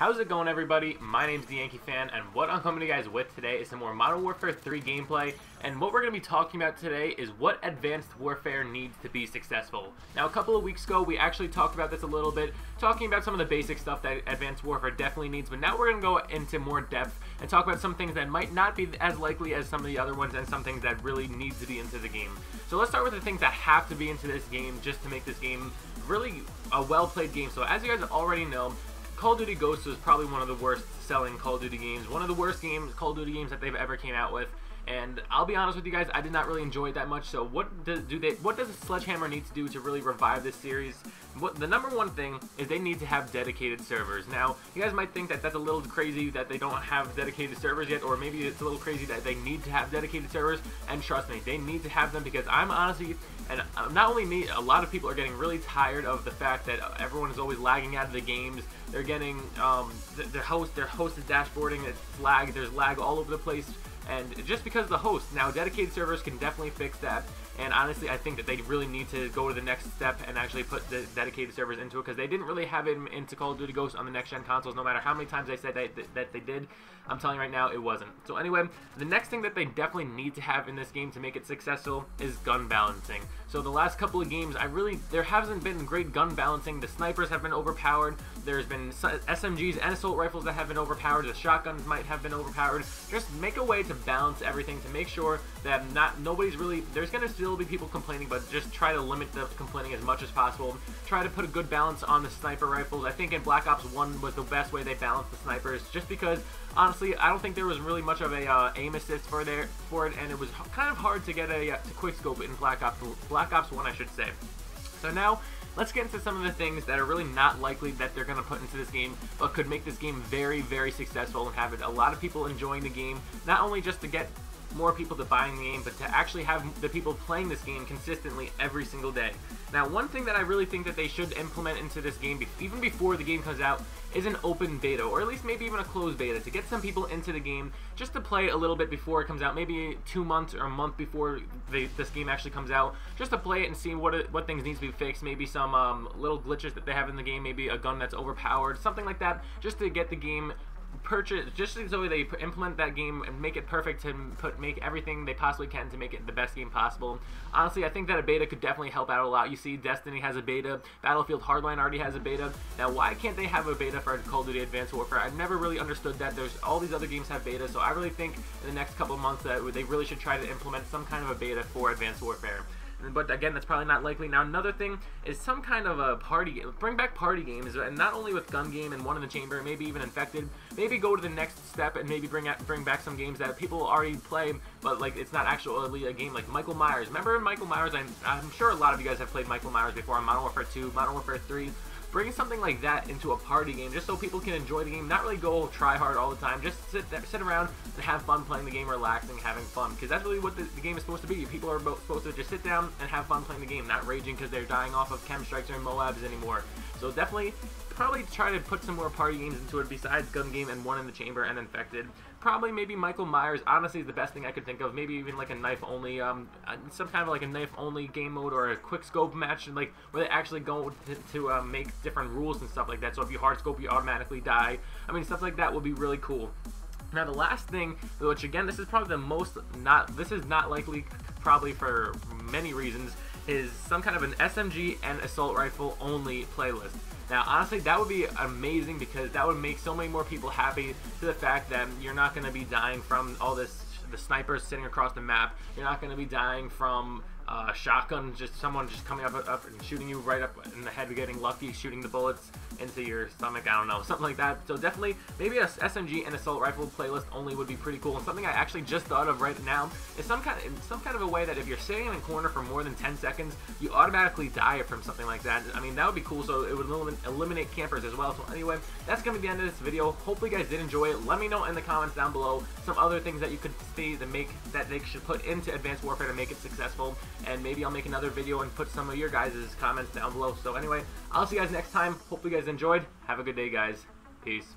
How's it going, everybody? My name's the Yankee Fan, and what I'm coming to you guys with today is some more Modern Warfare 3 gameplay, and what we're going to be talking about today is what Advanced Warfare needs to be successful. Now, a couple of weeks ago, we actually talked about this a little bit, talking about some of the basic stuff that Advanced Warfare definitely needs, but now we're going to go into more depth and talk about some things that might not be as likely as some of the other ones, and some things that really need to be into the game. So let's start with the things that have to be into this game just to make this game really a well-played game. So as you guys already know, Call of Duty Ghosts was probably one of the worst selling Call of Duty games, one of the worst games, Call of Duty games that they've ever came out with, and I'll be honest with you guys, I did not really enjoy it that much. So what does Sledgehammer need to do to really revive this series? The number one thing is they need to have dedicated servers. Now, you guys might think that that's a little crazy that they don't have dedicated servers yet, or maybe it's a little crazy that they need to have dedicated servers, and trust me, they need to have them, because I'm honestly, and not only me, a lot of people are getting really tired of the fact that everyone is always lagging out of the games. They're getting their host is dashboarding, it's lag, there's lag all over the place, and just because of the host. Now, dedicated servers can definitely fix that, and honestly, I think that they really need to go to the next step and actually put the dedicated servers into it, because they didn't really have it into Call of Duty Ghosts on the next-gen consoles, no matter how many times they said that they did. I'm telling you right now, it wasn't. So anyway, the next thing that they definitely need to have in this game to make it successful is gun balancing. So the last couple of games, there hasn't been great gun balancing. The snipers have been overpowered. There's been SMGs and assault rifles that have been overpowered. The shotguns might have been overpowered. Just make a way to balance everything to make sure that nobody's really, there's going to still be people complaining, but just try to limit the complaining as much as possible. Try to put a good balance on the sniper rifles. I think in Black Ops 1 was the best way they balanced the snipers, just because honestly, I don't think there was really much of a aim assist for it, and it was kind of hard to get a quick scope in Black Ops 1, I should say. So now, let's get into some of the things that are really not likely that they're going to put into this game, but could make this game very, very successful and have a lot of people enjoying the game, not only just to get more people to buying the game, but to actually have the people playing this game consistently every single day. Now, one thing that I really think that they should implement into this game, even before the game comes out, is an open beta, or at least maybe even a closed beta, to get some people into the game just to play a little bit before it comes out, maybe 2 months or a month before this game actually comes out, just to play it and see what things need to be fixed, maybe some little glitches that they have in the game, maybe a gun that's overpowered, something like that, just to get the game purchased, just so they implement that game and make it perfect to make everything they possibly can to make it the best game possible. Honestly, I think that a beta could definitely help out a lot. You see, Destiny has a beta, Battlefield Hardline already has a beta. Now, why can't they have a beta for Call of Duty Advanced Warfare? I've never really understood that. There's all these other games have beta, so I really think in the next couple of months that they really should try to implement some kind of a beta for Advanced Warfare. But again, that's probably not likely. Now, another thing is some kind of a party, bring back party games, and not only with Gun Game and One in the Chamber, maybe even Infected. Maybe go to the next step and maybe bring back some games that people already play, but like it's not actually a game, like Michael Myers. Remember Michael Myers? I'm sure a lot of you guys have played Michael Myers before on Modern Warfare 2, Modern Warfare 3. Bring something like that into a party game, just so people can enjoy the game, not really go try hard all the time, just sit around and have fun playing the game, relaxing, having fun, because that's really what the game is supposed to be. People are supposed to just sit down and have fun playing the game, not raging because they're dying off of chem strikes or MOABs anymore. So definitely, probably try to put some more party games into it besides Gun Game and One in the Chamber and Infected. Probably maybe Michael Myers, honestly, is the best thing I could think of. Maybe even like a knife-only, some kind of like a knife-only game mode, or a quick-scope match, and like where they actually go to make different rules and stuff like that. So if you hard-scope, you automatically die. I mean, stuff like that would be really cool. Now, the last thing, which again, this is probably the most this is not likely probably for many reasons, is some kind of an SMG and assault rifle only playlist. Now, honestly, that would be amazing, because that would make so many more people happy to the fact that you're not going to be dying from all the snipers sitting across the map. You're not going to be dying from shotgun, someone coming up and shooting you right up in the head, getting lucky, shooting the bullets into your stomach, I don't know, something like that. So definitely, maybe a SMG and assault rifle playlist only would be pretty cool. And something I actually just thought of right now is some kind of a way that if you're sitting in a corner for more than 10 seconds, you automatically die from something like that. I mean, that would be cool, so it would eliminate campers as well. So anyway, that's going to be the end of this video. Hopefully you guys did enjoy it. Let me know in the comments down below some other things that you could see that they should put into Advanced Warfare to make it successful. And maybe I'll make another video and put some of your guys' comments down below. So anyway, I'll see you guys next time. Hope you guys enjoyed. Have a good day, guys. Peace.